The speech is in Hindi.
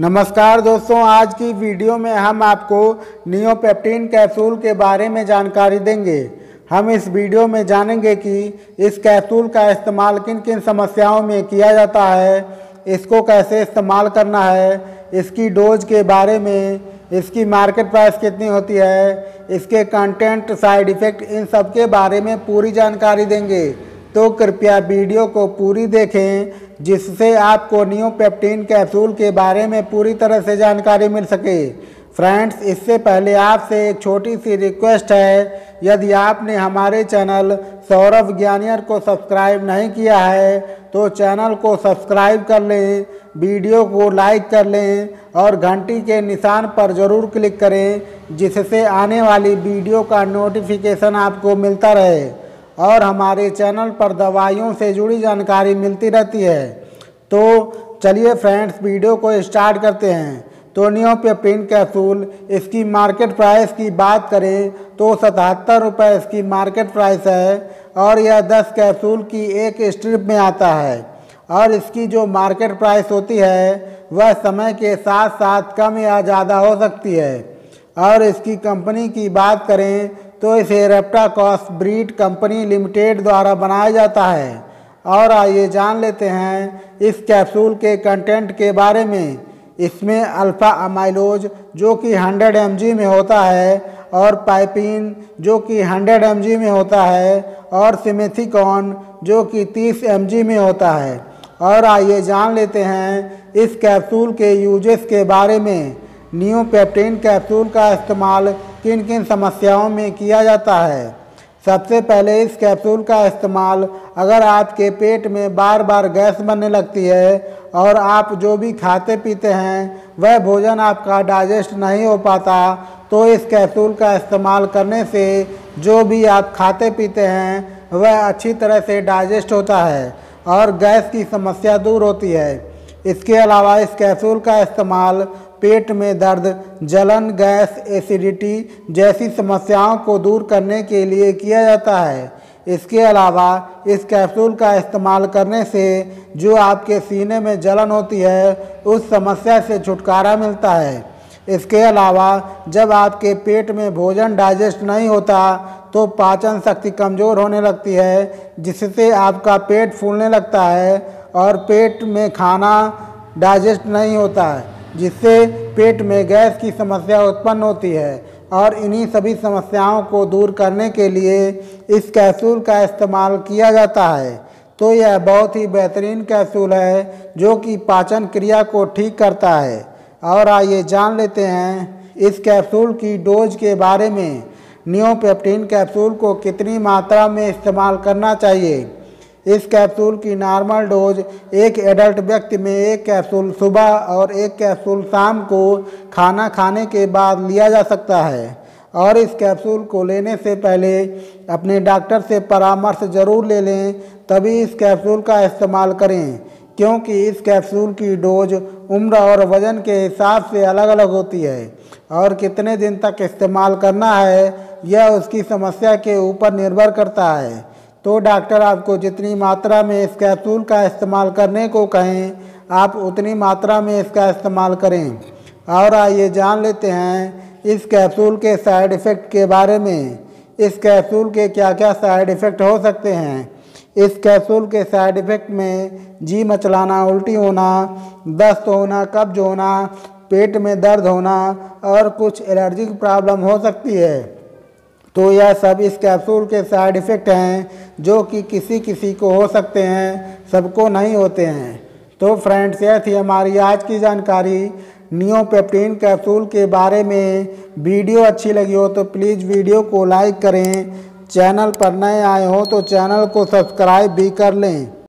नमस्कार दोस्तों, आज की वीडियो में हम आपको नियोपेप्टिन कैप्सूल के बारे में जानकारी देंगे। हम इस वीडियो में जानेंगे कि इस कैप्सूल का इस्तेमाल किन किन समस्याओं में किया जाता है, इसको कैसे इस्तेमाल करना है, इसकी डोज के बारे में, इसकी मार्केट प्राइस कितनी होती है, इसके कंटेंट, साइड इफ़ेक्ट, इन सब के बारे में पूरी जानकारी देंगे। तो कृपया वीडियो को पूरी देखें जिससे आपको नियोपेप्टिन कैप्सूल के बारे में पूरी तरह से जानकारी मिल सके। फ्रेंड्स, इससे पहले आपसे एक छोटी सी रिक्वेस्ट है, यदि आपने हमारे चैनल सौरभ ज्ञानियर को सब्सक्राइब नहीं किया है तो चैनल को सब्सक्राइब कर लें, वीडियो को लाइक कर लें और घंटी के निशान पर ज़रूर क्लिक करें जिससे आने वाली वीडियो का नोटिफिकेशन आपको मिलता रहे। और हमारे चैनल पर दवाइयों से जुड़ी जानकारी मिलती रहती है। तो चलिए फ्रेंड्स, वीडियो को स्टार्ट करते हैं। तो नियोपेप्टिन कैप्सूल, इसकी मार्केट प्राइस की बात करें तो 77 रुपये इसकी मार्केट प्राइस है और यह 10 कैप्सूल की एक स्ट्रिप में आता है। और इसकी जो मार्केट प्राइस होती है वह समय के साथ साथ कम या ज़्यादा हो सकती है। और इसकी कंपनी की बात करें तो इसे रेप्टाकॉस ब्रीड कंपनी लिमिटेड द्वारा बनाया जाता है। और आइए जान लेते हैं इस कैप्सूल के कंटेंट के बारे में। इसमें अल्फा अमाइलोज जो कि 100 mg में होता है और पाइपिन जो कि 100 mg में होता है और सिमेथिकॉन जो कि 30 mg में होता है। और आइए जान लेते हैं इस कैप्सूल के यूजेस के बारे में। नियोपेप्टिन कैप्सूल का इस्तेमाल किन किन समस्याओं में किया जाता है। सबसे पहले इस कैप्सूल का इस्तेमाल अगर आपके पेट में बार बार गैस बनने लगती है और आप जो भी खाते पीते हैं वह भोजन आपका डाइजेस्ट नहीं हो पाता, तो इस कैप्सूल का इस्तेमाल करने से जो भी आप खाते पीते हैं वह अच्छी तरह से डाइजेस्ट होता है और गैस की समस्या दूर होती है। इसके अलावा इस कैप्सूल का इस्तेमाल पेट में दर्द, जलन, गैस, एसिडिटी जैसी समस्याओं को दूर करने के लिए किया जाता है। इसके अलावा इस कैप्सूल का इस्तेमाल करने से जो आपके सीने में जलन होती है उस समस्या से छुटकारा मिलता है। इसके अलावा जब आपके पेट में भोजन डाइजेस्ट नहीं होता तो पाचन शक्ति कमज़ोर होने लगती है जिससे आपका पेट फूलने लगता है और पेट में खाना डाइजेस्ट नहीं होता है जिससे पेट में गैस की समस्या उत्पन्न होती है। और इन्हीं सभी समस्याओं को दूर करने के लिए इस कैप्सूल का इस्तेमाल किया जाता है। तो यह बहुत ही बेहतरीन कैप्सूल है जो कि पाचन क्रिया को ठीक करता है। और आइए जान लेते हैं इस कैप्सूल की डोज के बारे में। नियोपेप्टिन कैप्सूल को कितनी मात्रा में इस्तेमाल करना चाहिए। इस कैप्सूल की नॉर्मल डोज एक एडल्ट व्यक्ति में 1 कैप्सूल सुबह और 1 कैप्सूल शाम को खाना खाने के बाद लिया जा सकता है। और इस कैप्सूल को लेने से पहले अपने डॉक्टर से परामर्श ज़रूर ले लें, तभी इस कैप्सूल का इस्तेमाल करें, क्योंकि इस कैप्सूल की डोज उम्र और वज़न के हिसाब से अलग अलग होती है। और कितने दिन तक इस्तेमाल करना है यह उसकी समस्या के ऊपर निर्भर करता है। तो डॉक्टर आपको जितनी मात्रा में इस कैप्सूल का इस्तेमाल करने को कहें आप उतनी मात्रा में इसका इस्तेमाल करें। और आइए जान लेते हैं इस कैप्सूल के साइड इफ़ेक्ट के बारे में। इस कैप्सूल के क्या क्या साइड इफ़ेक्ट हो सकते हैं। इस कैप्सूल के साइड इफ़ेक्ट में जी मचलाना, उल्टी होना, दस्त होना, कब्ज होना, पेट में दर्द होना और कुछ एलर्जिक प्रॉब्लम हो सकती है। तो यह सब इस कैप्सूल के साइड इफ़ेक्ट हैं जो कि किसी किसी को हो सकते हैं, सबको नहीं होते हैं। तो फ्रेंड्स, यह थी हमारी आज की जानकारी नियोपेप्टिन कैप्सूल के बारे में। वीडियो अच्छी लगी हो तो प्लीज़ वीडियो को लाइक करें, चैनल पर नए आए हो तो चैनल को सब्सक्राइब भी कर लें।